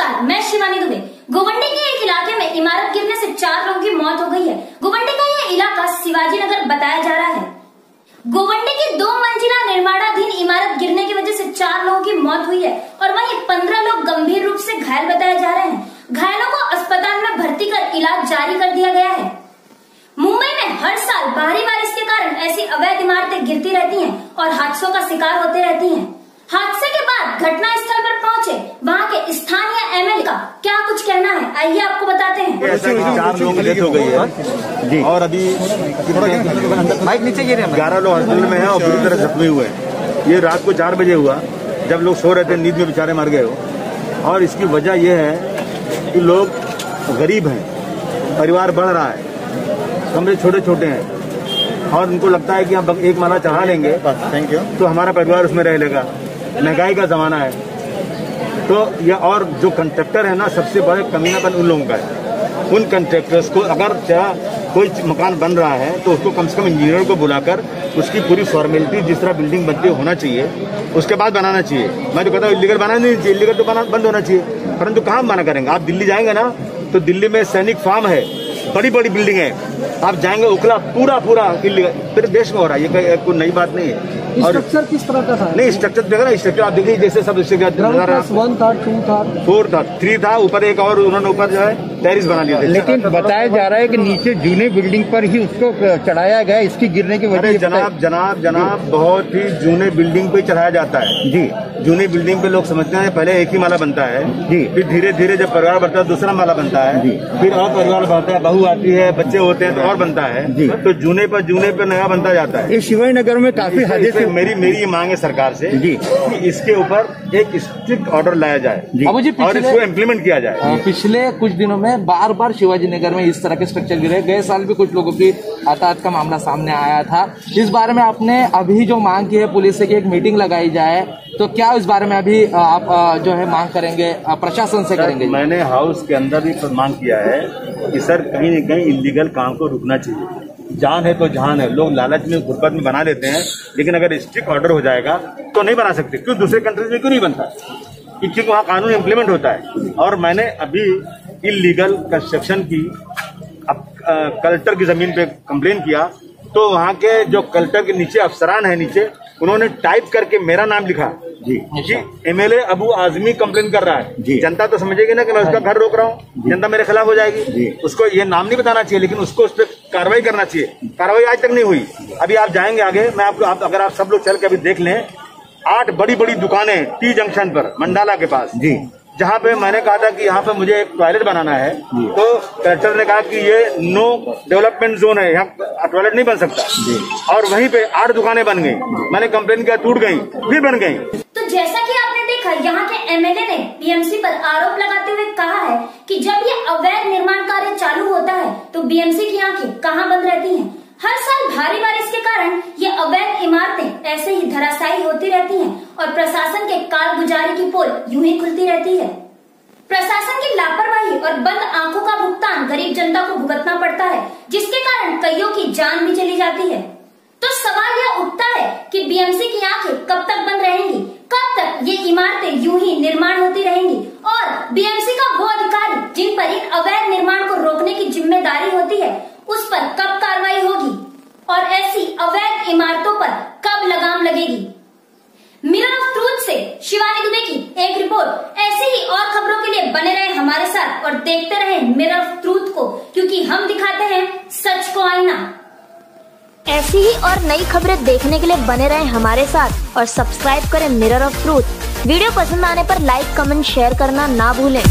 नमस्कार, मैं शिवानी दुबे। गोवंडे के एक इलाके में इमारत गिरने से 4 लोगों की मौत हो गई है। गोवंडे का यह इलाका शिवाजी नगर बताया जा रहा है। गोवंडे की 2 मंजिला निर्माणाधीन इमारत गिरने की वजह से 4 लोगों की मौत हुई है और वहीं 15 लोग गंभीर रूप से घायल बताए जा रहे हैं। घायलों को अस्पताल में भर्ती कर इलाज जारी कर दिया गया है। मुंबई में हर साल भारी बारिश के कारण ऐसी अवैध इमारतें गिरती रहती है और हादसों का शिकार होते रहती है। हादसे के बाद घटना स्थल पर पहुंचे वहां के स्थानीय एमएलए का क्या कुछ कहना है, आइए आपको बताते हैं। 4 लोगों की डेथ हो गई है और अभी 11 लोग हॉस्पिटल में हैं और बुरी तरह जख्मी हुए हैं। ये रात को 4 बजे हुआ, जब लोग सो रहे थे, नींद में बेचारे मर गए हो। और इसकी वजह यह है कि लोग गरीब हैं, परिवार बढ़ रहा है, कमरे छोटे छोटे हैं और उनको लगता है कि हम एक माला चढ़ा लेंगे तो हमारा परिवार उसमें रह लेगा। महंगाई का जमाना है तो यह, और जो कंट्रैक्टर है ना, सबसे बड़े कमीनापन उन लोगों का है। उन कंट्रैक्टर्स को अगर कोई मकान बन रहा है तो उसको कम से कम इंजीनियर को बुलाकर उसकी पूरी फॉर्मेलिटी जिस तरह बिल्डिंग बनती है होना चाहिए, उसके बाद बनाना चाहिए। मैं तो कहता हूँ इलीगल बनाना नहीं चाहिए, इलीगल तो बंद होना चाहिए, परंतु कहाँ मना करेंगे। आप दिल्ली जाएंगे ना तो दिल्ली में सैनिक फार्म है, बड़ी बड़ी बिल्डिंग है, आप जाएंगे ओखला, पूरा पूरा पूरे देश में हो रहा है। ये कोई नई बात नहीं है। और स्ट्रक्चर किस तरह का था? नहीं, स्ट्रक्चर देखा ना, स्ट्रक्चर आप देखिए जैसे सब था 1 था 2 था 4 था 3 था, ऊपर एक और उन्होंने ऊपर जो है टेरिस बना लिया। लेकिन बताया जा रहा है कि नीचे जूने बिल्डिंग पर ही उसको चढ़ाया गया, इसकी गिरने की वजह। जनाब बहुत ही जूने बिल्डिंग पे चढ़ाया जाता है जी। जूनी बिल्डिंग पे लोग समझते हैं पहले एक ही माला बनता है जी, फिर धीरे धीरे जब परिवार बढ़ता है दूसरा माला बनता है जी, फिर और परिवार बढ़ता है, बहू आती है, बच्चे होते हैं तो और बनता है जी। तो जूने पर नया बनता जाता है। ये शिवाजी नगर में काफी हद तक मेरी मांग है सरकार से जी कि इसके ऊपर एक स्ट्रिक्ट ऑर्डर लाया जाए और इसको इम्प्लीमेंट किया जाए। पिछले कुछ दिनों में बार बार शिवाजी नगर में इस तरह के स्ट्रक्चर गिरे, गए साल भी कुछ लोगों की हताहत का मामला सामने आया था। इस बारे में आपने अभी जो मांग की है पुलिस से कि एक मीटिंग लगाई जाए, तो क्या इस बारे में अभी आप जो है मांग करेंगे, प्रशासन से करेंगे? मैंने हाउस के अंदर भी मांग किया है कि सर कहीं न कहीं इलीगल काम को रुकना चाहिए। जान है तो जान है, लोग लालच में गुर्बत में बना लेते हैं, लेकिन अगर स्ट्रिक्ट ऑर्डर हो जाएगा तो नहीं बना सकते। क्यों दूसरे कंट्रीज में क्यों नहीं बनता? क्योंकि वहाँ कानून इम्प्लीमेंट होता है। और मैंने अभी इलीगल कंस्ट्रक्शन की कलेक्टर की जमीन पे कंप्लेन किया तो वहाँ के जो कलेक्टर के नीचे अफसरान है नीचे, उन्होंने टाइप करके मेरा नाम लिखा जी जी, एमएलए अबू आजमी कंप्लेन कर रहा है। जनता तो समझेगी ना कि मैं उसका घर रोक रहा हूँ, जनता मेरे खिलाफ हो जाएगी। उसको ये नाम नहीं बताना चाहिए, लेकिन उसको उस पर कार्रवाई करना चाहिए। कार्रवाई आज तक नहीं हुई। अभी आप जाएंगे आगे, मैं आपको अगर आप सब लोग चल के अभी देख लें, 8 बड़ी बड़ी दुकानें टी जंक्शन पर मंडाला के पास जी, जहाँ पे मैंने कहा था कि यहाँ पे मुझे एक टॉयलेट बनाना है तो कलेक्टर ने कहा कि ये नो डेवलपमेंट जोन है, यहाँ टॉयलेट नहीं बन सकता। और वहीं पे 8 दुकानें बन गई। मैंने कंप्लेन किया, टूट गई, फिर बन गई। तो जैसा कि आपने देखा, यहाँ के एमएलए ने बीएमसी पर आरोप लगाते हुए कहा है कि जब ये अवैध निर्माण कार्य चालू होता है तो बीएमसी की आँखें कहाँ बंद रहती है। हर साल भारी बारिश के कारण ये अवैध इमारतें ऐसे ही धराशायी होती रहती हैं और प्रशासन के कारगुजारी की पोल यूं ही खुलती रहती है। प्रशासन की लापरवाही और बंद आंखों का भुगतान गरीब जनता को भुगतना पड़ता है, जिसके कारण कईयों की जान भी चली जाती है। तो सवाल यह उठता है कि बीएमसी की आंखें कब तक बंद रहेंगी, कब तक ये इमारतें यूं ही निर्माण होती रहेंगी और बीएमसी का वो अधिकारी जिन पर इन अवैध निर्माण को रोकने की जिम्मेदारी होती है उस पर कब कार्रवाई होगी और ऐसी अवैध इमारतों पर कब लगाम लगेगी। मिरर ऑफ ट्रूथ से शिवानी दुबे की एक रिपोर्ट। ऐसे ही और खबरों के लिए बने रहे हमारे साथ और देखते रहे मिरर ऑफ ट्रूथ को, क्योंकि हम दिखाते हैं सच को आईना। ऐसी ही और नई खबरें देखने के लिए बने रहे हमारे साथ और सब्सक्राइब करें मिरर ऑफ ट्रूथ। वीडियो पसंद आने पर लाइक, कमेंट, शेयर करना ना भूलें।